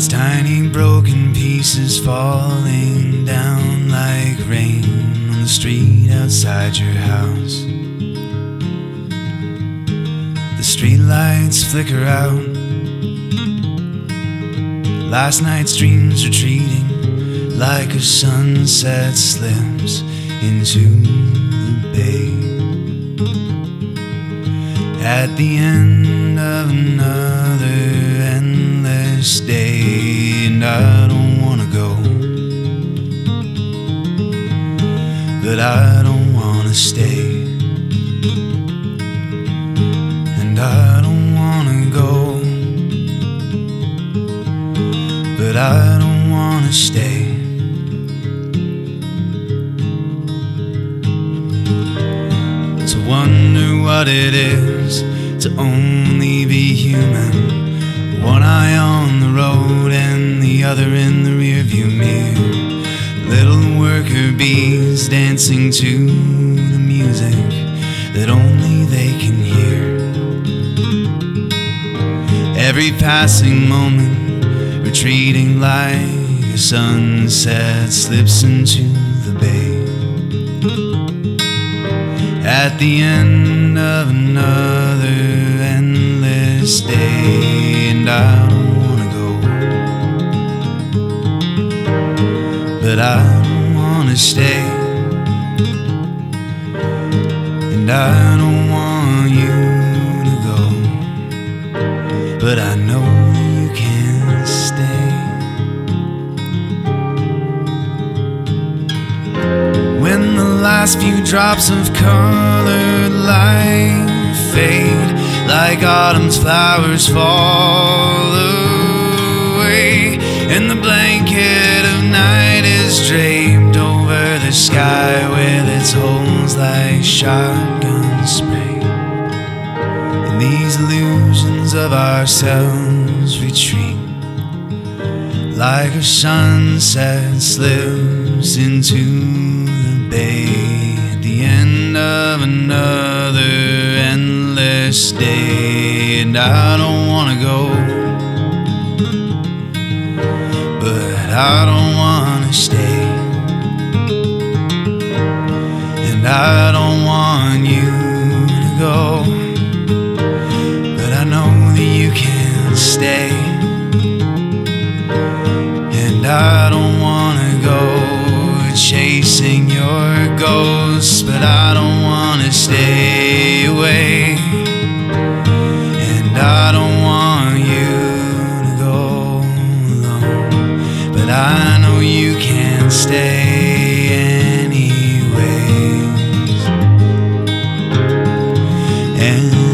Its tiny broken pieces falling down like rain on the street outside your house. The streetlights flicker out. Last night's dreams retreating like a sunset slips into the bay. At the end of another endless day, and I don't wanna go, but I don't wanna stay, and I don't wanna go, but I don't wanna stay. To wonder what it is to only be human, one eye on the road and the other in the rearview mirror. Little worker bees dancing to the music that only they can hear. Every passing moment retreating like a sunset slips into the bay. At the end of another endless day, I don't wanna go, but I don't wanna stay, and I don't want you to go, but I know you can't stay. When the last few drops of colored light fade, like autumn's flowers fall away, and the blanket of night is draped over the sky with its holes like shotgun spray, and these illusions of ourselves retreat like a sunset slips into the bay. At the end of another endless day, and I don't wanna go, but I don't wanna stay, and I don't want you to go, but I know that you can't stay, and I don't wanna go chasing your ghosts, but I don't wanna stay away. I don't want you to go alone, but I know you can't stay anyways.